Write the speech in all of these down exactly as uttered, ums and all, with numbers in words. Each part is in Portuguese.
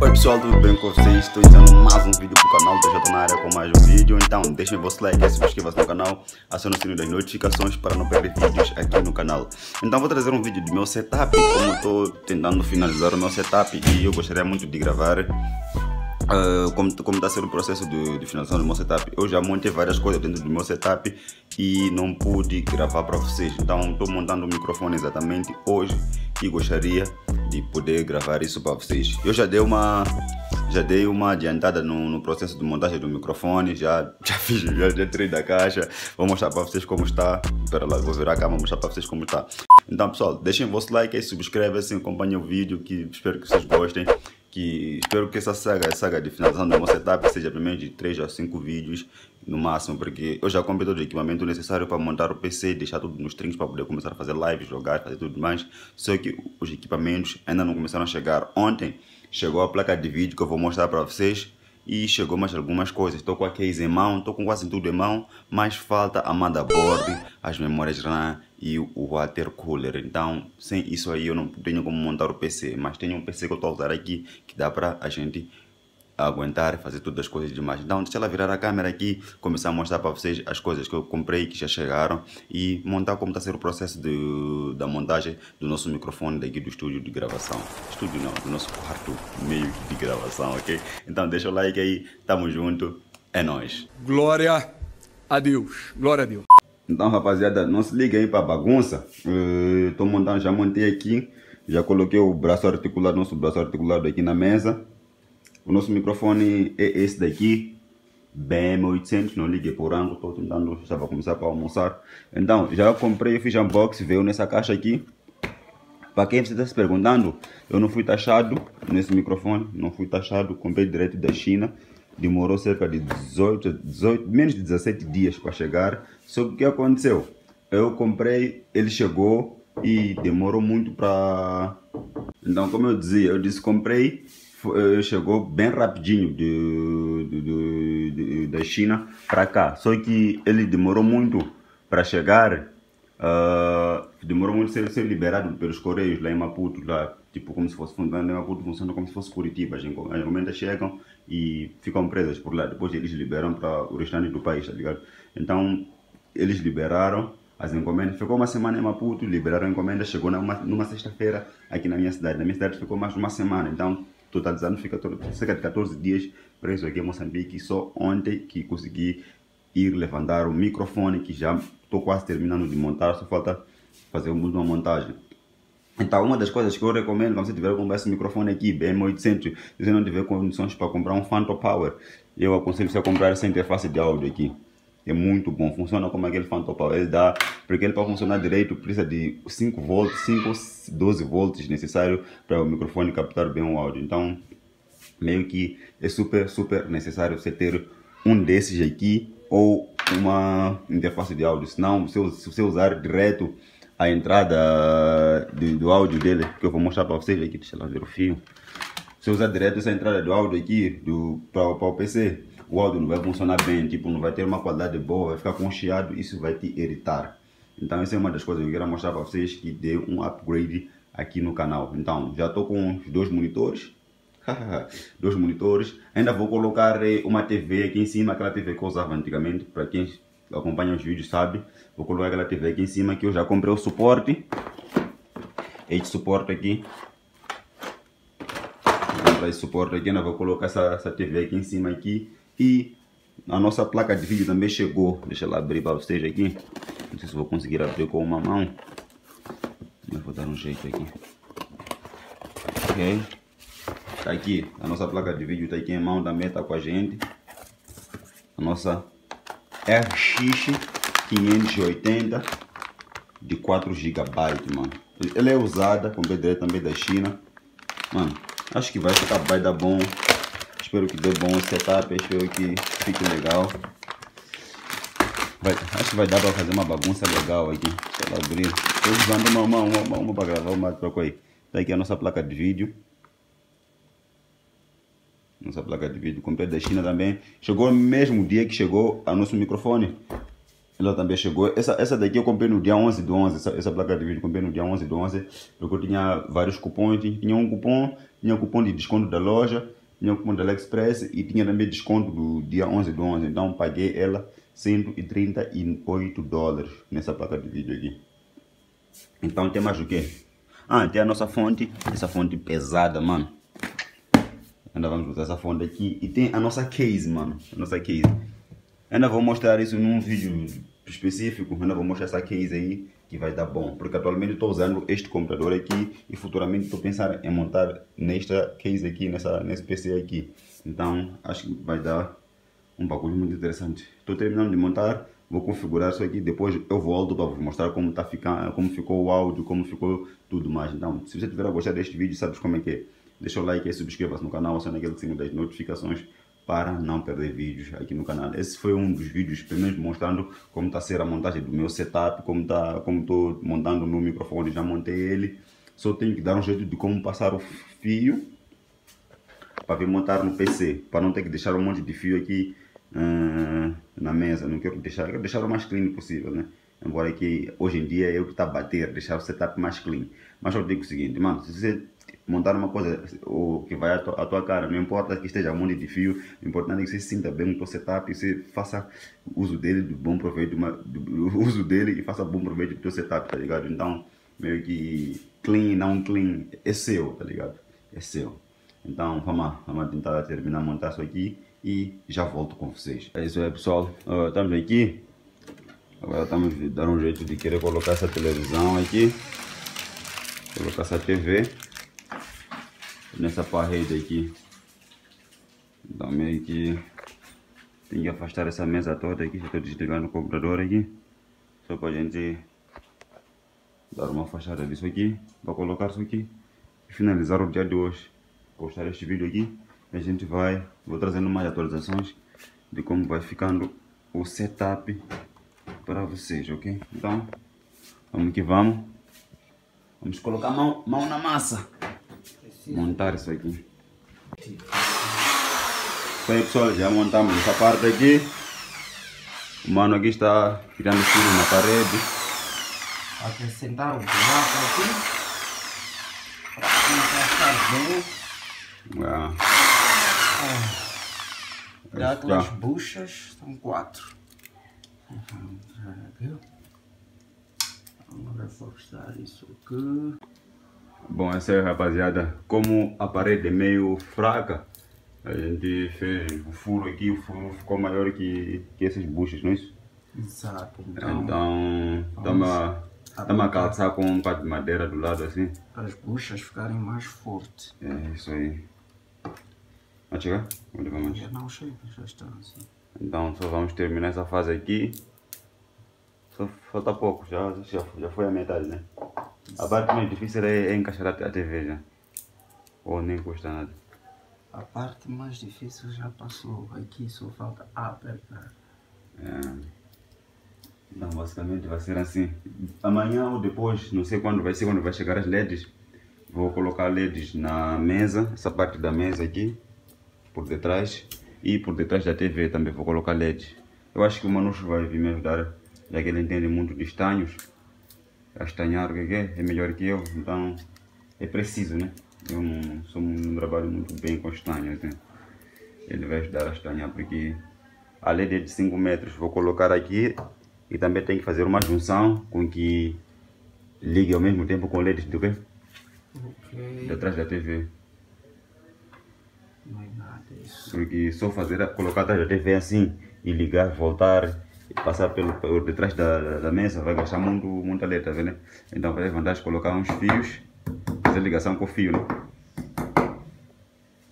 Oi pessoal, tudo bem com vocês? Estou entrando mais um vídeo pro canal, eu já estou na área com mais um vídeo. Então deixem vosso like, subscreva-se no canal, acione o sininho das notificações para não perder vídeos aqui no canal. Então vou trazer um vídeo do meu setup, como estou tentando finalizar o meu setup e eu gostaria muito de gravar. Uh, como está sendo o processo de, de finalização do meu setup, eu já montei várias coisas dentro do meu setup e não pude gravar para vocês. Então estou montando o microfone exatamente hoje e gostaria de poder gravar isso para vocês. Eu já dei uma, já dei uma adiantada no, no processo de montagem do microfone, já, já fiz, já, já tirei da caixa. Vou mostrar para vocês como está. Espera lá, vou virar a câmera e mostrar para vocês como está. Então pessoal, deixem vosso like aí, subscreve-se, acompanhem o vídeo, que espero que vocês gostem. Que espero que essa saga, saga de finalização do meu setup seja pelo menos de três a cinco vídeos no máximo, porque eu já comprei todo o equipamento necessário para montar o P C, deixar tudo nos trinques para poder começar a fazer lives, jogar, fazer tudo mais. Só que os equipamentos ainda não começaram a chegar. Ontem chegou a placa de vídeo que eu vou mostrar para vocês e chegou mais algumas coisas. Estou com a case em mão, estou com quase tudo em mão, mas falta a motherboard, as memórias RAM e o water cooler. Então sem isso aí eu não tenho como montar o P C, mas tenho um P C que eu estou a usar aqui que dá para a gente aguentar e fazer todas as coisas demais. Então deixa ela virar a câmera aqui, começar a mostrar para vocês as coisas que eu comprei, que já chegaram, e montar como está sendo o processo de, da montagem do nosso microfone daqui do estúdio de gravação. Estúdio não, do nosso quarto meio de gravação, ok? Então deixa o like aí, tamo junto, é nóis. Glória a Deus, glória a Deus. Então rapaziada, não se liga aí pra bagunça. Estou uh, montando, já montei aqui, já coloquei o braço articular, nosso braço articulado aqui na mesa. O nosso microfone é esse daqui, B M oitocentos, não liguei por ângulo, estou tentando, já vou começar para almoçar. Então já comprei, fiz unboxing, veio nessa caixa aqui. Para quem você está se perguntando, eu não fui taxado nesse microfone, não fui taxado, comprei direto da China. Demorou cerca de dezoito, dezoito, menos de dezessete dias para chegar. Só que o que aconteceu? Eu comprei, ele chegou e demorou muito para... Então, como eu dizia, eu disse comprei, foi, chegou bem rapidinho de, de, de, de, da China para cá. Só que ele demorou muito para chegar. Uh, demorou muito ser, ser liberado pelos Correios lá em Maputo, lá, tipo como se fosse fundando em Maputo, funciona como se fosse Curitiba. As encomendas chegam e ficam presas por lá, depois eles liberam para o restante do país, tá ligado? Então eles liberaram as encomendas, ficou uma semana em Maputo, liberaram a encomenda, chegou numa, numa sexta-feira aqui na minha cidade. Na minha cidade ficou mais de uma semana, então totalizando fica cerca de quatorze dias preso aqui em Moçambique. Só ontem que consegui ir levantar o microfone, que já estou quase terminando de montar, só falta fazer uma montagem. Então uma das coisas que eu recomendo, quando você tiver que comprar esse microfone aqui, B M oitocentos, se você não tiver condições para comprar um Phantom Power, eu aconselho você a comprar essa interface de áudio aqui. É muito bom, funciona como aquele Phantom Power, ele dá, porque ele para funcionar direito precisa de cinco volts, cinco ou doze volts necessário para o microfone captar bem o áudio. Então meio que é super, super necessário você ter um desses aqui ou uma interface de áudio. Senão, se você usar direto a entrada do, do áudio dele, que eu vou mostrar para vocês aqui, deixa eu ver o fio, se usar direto essa entrada do áudio aqui para o P C, o áudio não vai funcionar bem, tipo, não vai ter uma qualidade boa, vai ficar com chiado, isso vai te irritar. Então essa é uma das coisas que eu quero mostrar para vocês, que deu um upgrade aqui no canal. Então já estou com os dois monitores, dois monitores, ainda vou colocar uma T V aqui em cima, aquela T V que eu usava antigamente, para quem acompanha os vídeos sabe, vou colocar aquela T V aqui em cima, que eu já comprei o suporte, esse suporte aqui, vou comprar esse suporte aqui, ainda vou colocar essa, essa T V aqui em cima aqui, e a nossa placa de vídeo também chegou. Deixa eu abrir para vocês aqui, não sei se vou conseguir abrir com uma mão, mas vou dar um jeito aqui, ok. Tá aqui, a nossa placa de vídeo tá aqui em mão, também tá com a gente. A nossa R X quinhentos e oitenta de quatro gigas, mano. Ela é usada, comprei direto também da China. Mano, acho que vai ficar, vai dar bom. Espero que dê bom o setup, espero que fique legal. Vai, acho que vai dar para fazer uma bagunça legal aqui. Deixa eu abrir. Estou usando uma mão, uma, uma, uma para gravar, uma troca aí. Tá aqui a nossa placa de vídeo. Nossa placa de vídeo, comprei da China também. Chegou no mesmo dia que chegou o nosso microfone. Ela também chegou. Essa, essa daqui eu comprei no dia onze do onze. Essa, essa placa de vídeo eu comprei no dia onze do onze. Porque eu tinha vários cupons. Tinha um cupom, tinha um cupom de desconto da loja, tinha um cupom da AliExpress e tinha também desconto do dia onze do onze. Então paguei ela cento e trinta e oito dólares nessa placa de vídeo aqui. Então tem mais o quê? Ah, tem a nossa fonte. Essa fonte pesada, mano. Ainda vamos usar essa fonte aqui. E tem a nossa case, mano. A nossa case. Ainda vou mostrar isso num vídeo específico. Ainda vou mostrar essa case aí, que vai dar bom. Porque atualmente estou usando este computador aqui. E futuramente estou pensando em montar nesta case aqui, nessa, nesse P C aqui. Então acho que vai dar um bagulho muito interessante. Estou terminando de montar. Vou configurar isso aqui. Depois eu volto para vos mostrar como, tá ficando, como ficou o áudio, como ficou tudo mais. Então se você tiver a gostar deste vídeo, sabe como é que é. Deixa o like e subscreva-se no canal, aciona aquele sininho das notificações para não perder vídeos aqui no canal. Esse foi um dos vídeos, pelo menos mostrando como está a ser a montagem do meu setup, como tá, como estou montando o meu microfone, já montei ele. Só tenho que dar um jeito de como passar o fio para vir montar no P C, para não ter que deixar um monte de fio aqui hum, na mesa. Não quero deixar, quero deixar o mais clean possível, né? Embora que hoje em dia é eu que está a bater, deixar o setup mais clean. Mas eu digo o seguinte, mano, se você montar uma coisa ou que vai à tua, à tua cara, não importa que esteja um monte de fio, o importante é que você se sinta bem no seu setup e você faça uso dele do bom proveito, uma, do uso dele e faça bom proveito do teu setup, tá ligado? Então, meio que clean, não clean, é seu, tá ligado? É seu. Então, vamos lá, vamos tentar terminar de montar isso aqui e já volto com vocês. É isso aí, pessoal, uh, estamos aqui, agora estamos dando um jeito de querer colocar essa televisão aqui, colocar essa T V nessa parede aqui. Então meio que tem que afastar essa mesa toda aqui. Já estou desligando o computador aqui, só para a gente dar uma afastada disso aqui, para colocar isso aqui e finalizar o dia de hoje. Postar este vídeo aqui e a gente vai, vou trazendo mais atualizações de como vai ficando o setup para vocês, ok? Então vamos que vamos, vamos colocar a mão, mão na massa, montar isso aqui. Isso aí, pessoal, já montamos essa parte aqui. O mano aqui está tirando fio na parede, acrescentar um buraco aqui para começar bem. Já tem as buchas, são quatro. Vamos reforçar isso aqui. Bom, essa é, rapaziada, como a parede é meio fraca, a gente fez o furo aqui, o furo ficou maior que, que essas buchas, não é isso? Exato. Então, estamos a calçar com um bocado de madeira do lado assim, para as buchas ficarem mais fortes. É, isso aí. Vai chegar? Onde vamos? Já não chega, já está assim. Então, só vamos terminar essa fase aqui. Só falta pouco, já, já, já foi a metade, né? A parte mais difícil é, é encaixar a T V já, ou nem custa nada. A parte mais difícil já passou, aqui só falta apertar. É. Então basicamente vai ser assim. Amanhã ou depois, não sei quando vai ser, quando vai chegar as L E Ds. Vou colocar L E Ds na mesa, essa parte da mesa aqui, por detrás. E por detrás da T V também vou colocar L E Ds. Eu acho que o Manu vai vir me ajudar, já que ele entende muito de estanhos. Castanhar o que é, é melhor que eu, então é preciso, né? Eu não, sou, não trabalho muito bem com estanhas, né? Ele vai ajudar a estanhar, porque a L E D é de cinco metros, vou colocar aqui e também tem que fazer uma junção com que ligue ao mesmo tempo com L E Ds do que? Okay. Detrás da T V. Não é nada isso. Porque só fazer, colocar atrás da T V assim e ligar, voltar, passar pelo, pelo detrás da, da, da mesa vai gastar muito, muita letra, tá vendo? Então vai levantar, colocar uns fios, fazer ligação com o fio, né?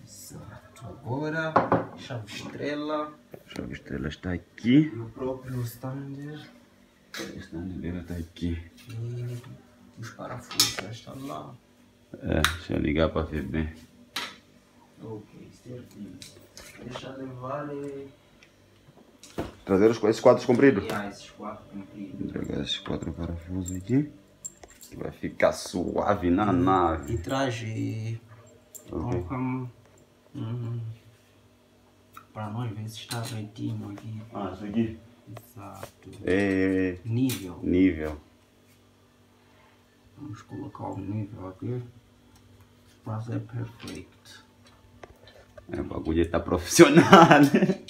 Exato. Agora chave estrela, chave estrela está aqui, o próprio standard, o standard dela está aqui e os parafusos já estão lá. É, deixa eu ligar para ver bem. Ok, certinho. Deixa eu levar e trazer os, esses quadros compridos. Ah, esses quadros compridos. Vou entregar esses quatro parafusos aqui, que vai ficar suave na nave. E traje. Okay. Uhum. Uhum. Para nós ver se está retinho aqui. Ah, isso aqui? Exato. É... Nível. Nível. Vamos colocar o nível aqui. Fazer perfeito. É, o bagulho tá profissional, né?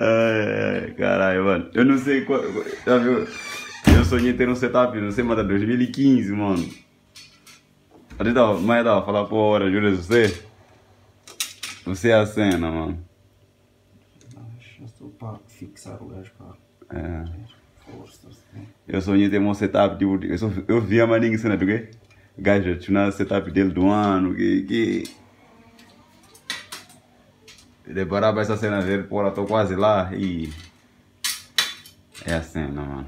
Ai, caralho, mano. Eu não sei qual... Eu sonhei ter um setup, não sei, mano, dois mil e quinze, mano. Até tava, mas tava, falar porra, juro você. Você é a cena, mano. Deixa eu só para fixar o gajo, cara. É. Força, assim. Eu sonhei ter um setup, tipo, eu, só, eu vi a maninha cena do quê? Gajo, tinha o setup dele do ano, que... que... Deparar para essa cena dele, porra, tô quase lá e... É a cena, mano.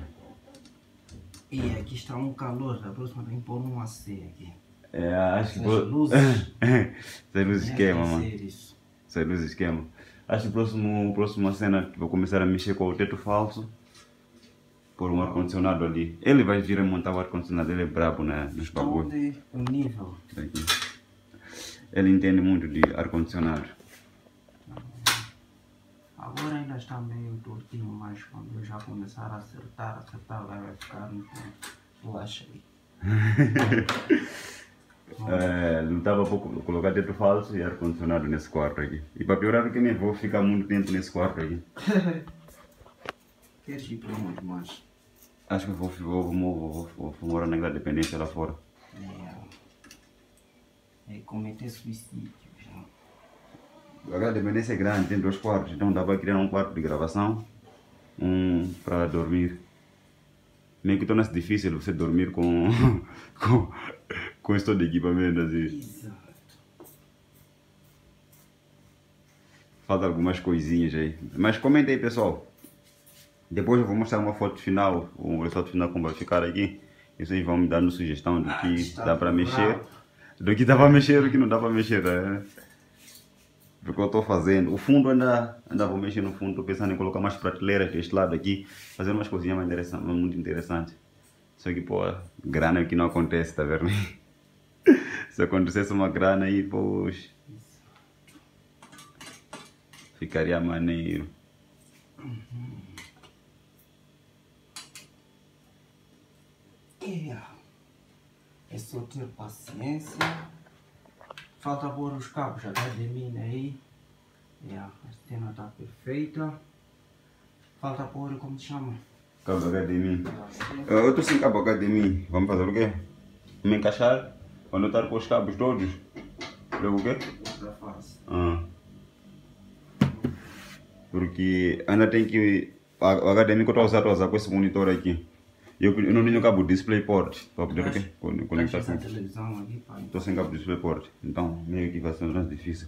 E aqui está um calor, a próxima tem que pôr um A C aqui. É, acho que... Essas luzes... Essas luzes esquema, mano. Essas luzes esquema. Acho que a próximo, próxima cena vou começar a mexer com o teto falso. Pôr um ar-condicionado ali. Ele vai vir a montar o ar-condicionado, ele é brabo, né? Nos bagulhos. O nível. Daqui. Ele entende muito de ar-condicionado. Agora ainda está meio tortinho, mas quando eu já começar a acertar, acertar vai ficar, relaxa aí. É, não estava pouco colocar teto falso e ar-condicionado nesse quarto aqui. E para piorar que nem vou ficar muito tempo nesse quarto aqui. Queres ir para onde mais? Acho que vou, vou, vou, vou, vou, vou morar naquela dependência lá fora. É, é cometer suicídio. Agora a dependência é grande, tem dois quartos, então dá para criar um quarto de gravação, um para dormir. Nem que torna-se difícil você dormir com com, com esse todo equipamento assim. Exato. Falta algumas coisinhas aí. Mas comenta aí, pessoal. Depois eu vou mostrar uma foto final, o resultado final como vai ficar aqui. E vocês vão me dando sugestão do que ah, dá para mexer, do que dá para mexer, do que não dá para mexer. É. Porque eu estou fazendo. O fundo ainda, ainda vou mexer no fundo. Estou pensando em colocar umas prateleiras deste lado aqui. Fazer umas coisinhas mais interessantes, muito interessantes. Só que, pô, grana que não acontece, tá vendo? Se acontecesse uma grana aí, poxa. Ficaria maneiro. É só ter paciência. Falta pôr os cabos H D M I aí. Yeah, a cena está perfeita. Falta pôr, como se chama? Cabo H D M I. Uh, eu estou sem cabo H D M I. Vamos fazer o quê? Me encaixar? Quando eu estar com os cabos todos? Eu o quê? Já faço. Ah. Porque ainda tem que... O H D M I que eu estou usando, estou usando com esse monitor aqui. Eu, eu não tenho cabo DisplayPort para poder mas, que, conectar com a televisão aqui, pai. Estou sem cabo DisplayPort, então meio que vai ser mais difícil.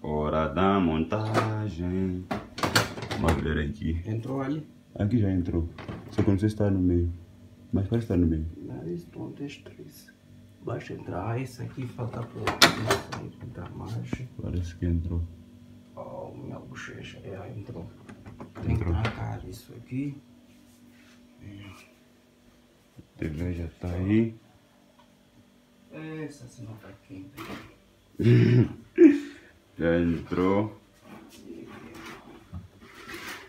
Hora da montagem. Vamos ver aqui. Entrou ali? Aqui já entrou. Só que não sei se está no meio. Mas parece que está no meio. Não, isso não é estresse. Basta entrar. Esse aqui falta para entrar mais. Parece que entrou. Oh, minha bochecha. É, entrou. Tem que trancar isso aqui. A T V já está aí. Essa cena está quente. Já entrou.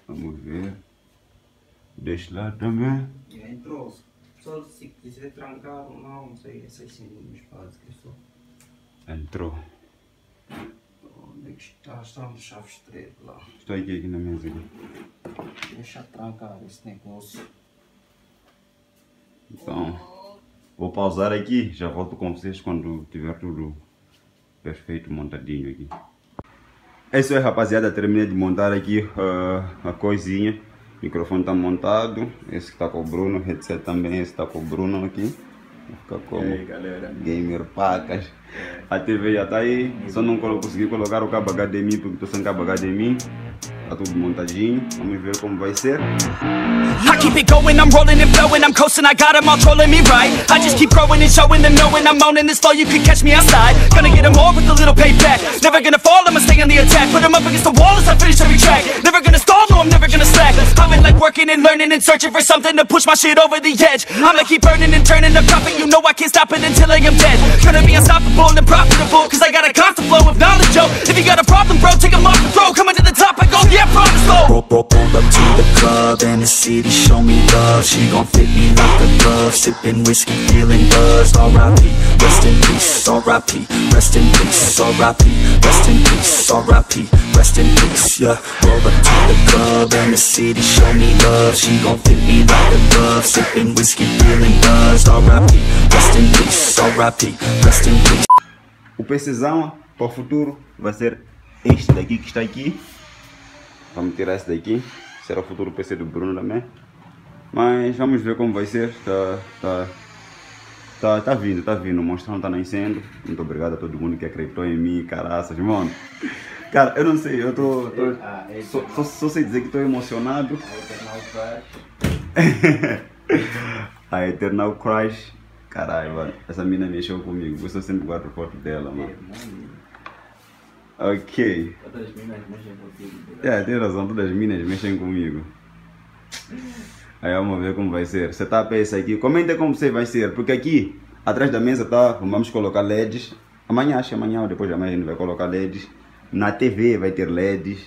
Vamos ver. Deixa lá também. Já entrou. Só se quiser trancar ou não, não sei. Essas cenas básicas só. Entrou. Onde é que está? Estão as chaves três lá. Estou aqui, aqui na mesa. Deixa trancar esse negócio. Então, vou pausar aqui. Já volto com vocês quando tiver tudo perfeito, montadinho aqui. É isso aí, rapaziada. Terminei de montar aqui uh, a coisinha. O microfone está montado. Esse está com o Bruno. Headset também. Esse está com o Bruno aqui. Fica como aí, galera. Gamer pacas. A T V já tá aí, só não consegui colocar o cabo H D M I porque tô sem cabo H D M I. Tá tudo montadinho, vamos ver como vai ser. I keep it going, I'm rolling and flowing, I'm coasting, I got 'em all trolling me right. I just keep growing and showing them knowing I'm owning this flow, you can catch me outside. Gonna get 'em all with a little payback, never gonna fall, I'ma stay on the attack. Put 'em up against the wall as I finish every track, never gonna stall, no I'm never gonna slack. I've been like working and learning and searching for something to push my shit over the edge. I'ma keep burning and turning the profit, you know I can't stop it until I am dead. Gonna be unstoppable and profitable, cause I got a constant flow of knowledge, yo. If you got a problem, bro, take 'em off the road, coming to the top, I go, yeah. club and the city show me love. She gon' fit me like a glove, sippin' whiskey, feeling buzzed. R I P, rest in peace. R I P, rest in peace. R I P, rest in peace. R I P, rest in peace. Yeah, roll up to the club and the city show me love. She gon' fit me like a glove, sippin' whiskey, feeling buzzed. R I P, rest in peace. R I P, rest in peace. O PCzão para o futuro vai ser este daqui que está aqui. Vamos tirar esse daqui, será o futuro P C do Bruno também. Mas vamos ver como vai ser, tá, tá, tá, tá vindo, tá vindo, o monstrão está nascendo. Muito obrigado a todo mundo que acreditou em mim, caraças, mano. Cara, eu não sei, eu tô, tô só, só, só sei dizer que estou emocionado. A Eternal Crash, caralho, mano, essa mina mexeu comigo, eu só sempre guardo foto dela, mano. Ok. Todas as minas mexem comigo. É, tem razão, todas as minas mexem comigo. Aí vamos ver como vai ser. Você tá a peça aqui, comenta como você vai ser, porque aqui, atrás da mesa tá, vamos colocar L E Ds. Amanhã, acho que amanhã ou depois de amanhã a gente vai colocar L E Ds. Na T V vai ter L E Ds.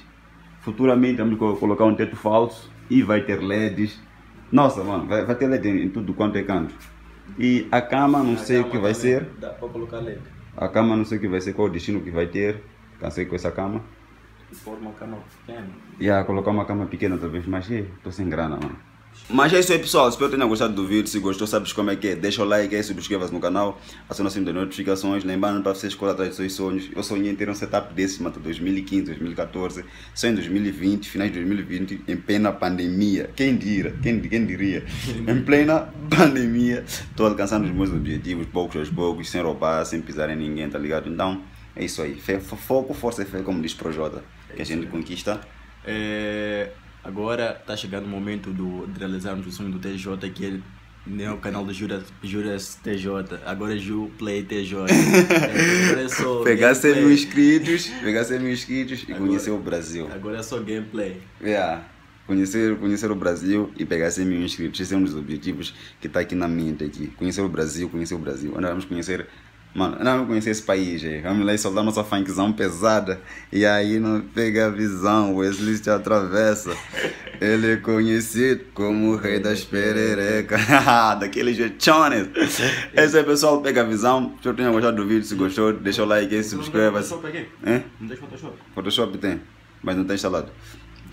Futuramente vamos colocar um teto falso e vai ter L E Ds. Nossa, mano, vai, vai ter L E D em, em tudo quanto é canto. E a cama, não a sei o que vai ser. Dá pra colocar L E D. A cama, não sei o que vai ser, qual o destino que vai ter. Cansei com essa cama. Pôr uma cama pequena. Yeah, colocar uma cama pequena talvez, mas é, tô sem grana, mano. Mas é isso aí, pessoal. Espero que tenham gostado do vídeo. Se gostou, sabes como é que é. Deixa o like aí, subscreva-se no canal. Aciona o sininho das notificações. Lembrando para vocês correr atrás dos seus sonhos. Eu sonhei em ter um setup desse, mano, dois mil e quinze, dois mil e quatorze. Só em dois mil e vinte, finais de dois mil e vinte, em plena pandemia. Quem diria? Quem, quem diria? Em plena pandemia. Tô alcançando os meus objetivos, poucos aos poucos, sem roubar, sem pisar em ninguém, tá ligado? Então... é isso aí, foco, força e fé, como diz Pro J, que a gente conquista. É, agora está chegando o momento do, de realizarmos o sonho do T J, que é o canal do Juras T J, agora é Ju Play T J. É, é só pegar cem mil inscritos, pegar cem mil inscritos e agora, conhecer o Brasil. Agora é só gameplay. Yeah. Conhecer, conhecer o Brasil e pegar cem mil inscritos, esse é um dos objetivos que está aqui na mente. Aqui. Conhecer o Brasil, conhecer o Brasil, nós vamos conhecer... mano, eu não conhecia esse país, gente. Vamos lá e soltar nossa funkzão pesada. E aí não pega a visão, o Wesley te atravessa. Ele é conhecido como o rei das pererecas. Daquele jeitones. É isso aí, pessoal, pega a visão. Espero que tenham gostado do vídeo. Se gostou, deixa o like aí, subscreva-se. Não tem Photoshop, não tem Photoshop. Photoshop tem, mas não tem instalado.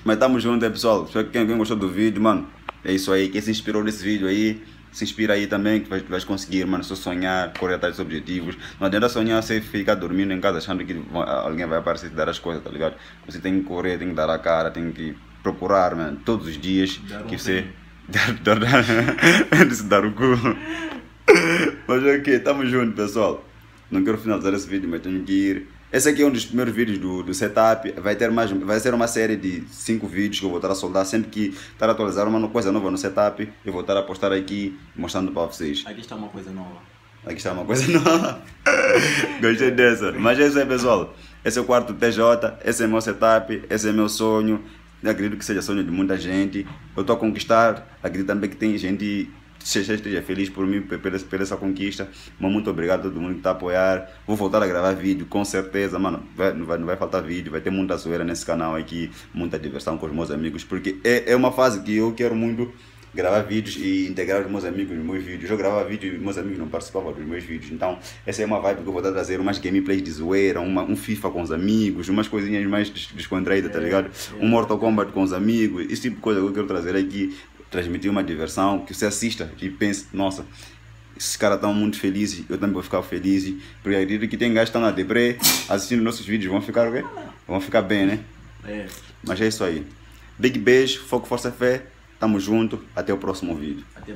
Mas tamo junto aí, pessoal. Espero que quem gostou do vídeo, mano. É isso aí, quem se inspirou nesse vídeo aí, se inspira aí também, que vai, vai conseguir, mano. Só sonhar, correr atrás dos objetivos. Não adianta sonhar, você ficar dormindo em casa achando que alguém vai aparecer e te dar as coisas, tá ligado? Você tem que correr, tem que dar a cara, tem que procurar, mano, todos os dias. Dar um que você... dar, dar, dar, dar o cu. Mas ok, tamo junto, pessoal. Não quero finalizar esse vídeo, mas tenho que ir. Esse aqui é um dos primeiros vídeos do, do setup. Vai ter mais, vai ser uma série de cinco vídeos que eu vou estar a soldar sempre que estar a atualizar uma coisa nova no setup. Eu vou estar a postar aqui, mostrando para vocês. Aqui está uma coisa nova. Aqui está uma coisa nova. Gostei dessa. Mas é isso aí, pessoal. Esse é o quarto T J. Esse é meu setup. Esse é meu sonho. Eu acredito que seja sonho de muita gente. Eu estou a conquistar. Acredito também que tem gente... esteja feliz por mim, por essa conquista. Mas muito obrigado a todo mundo que está a apoiar. Vou voltar a gravar vídeo, com certeza, mano. Vai, não, vai, não vai faltar vídeo, vai ter muita zoeira nesse canal aqui, muita diversão com os meus amigos, porque é, é uma fase que eu quero muito gravar vídeos e integrar os meus amigos nos meus vídeos. Eu gravava vídeo e meus amigos não participavam dos meus vídeos. Então, essa é uma vibe que eu vou estar a trazer, umas gameplays de zoeira, uma, um FIFA com os amigos, umas coisinhas mais descontraídas, tá ligado? Um Mortal Kombat com os amigos, esse tipo de coisa que eu quero trazer aqui. Transmitir uma diversão, que você assista e pense, nossa, esses caras estão muito felizes, eu também vou ficar feliz. Porque acredito que tem gajos que estão na deprê, assistindo nossos vídeos, vão ficar o quê? Vão ficar bem, né? É. Mas é isso aí. Big beijo, foco, força, fé. Tamo junto. Até o próximo vídeo. Até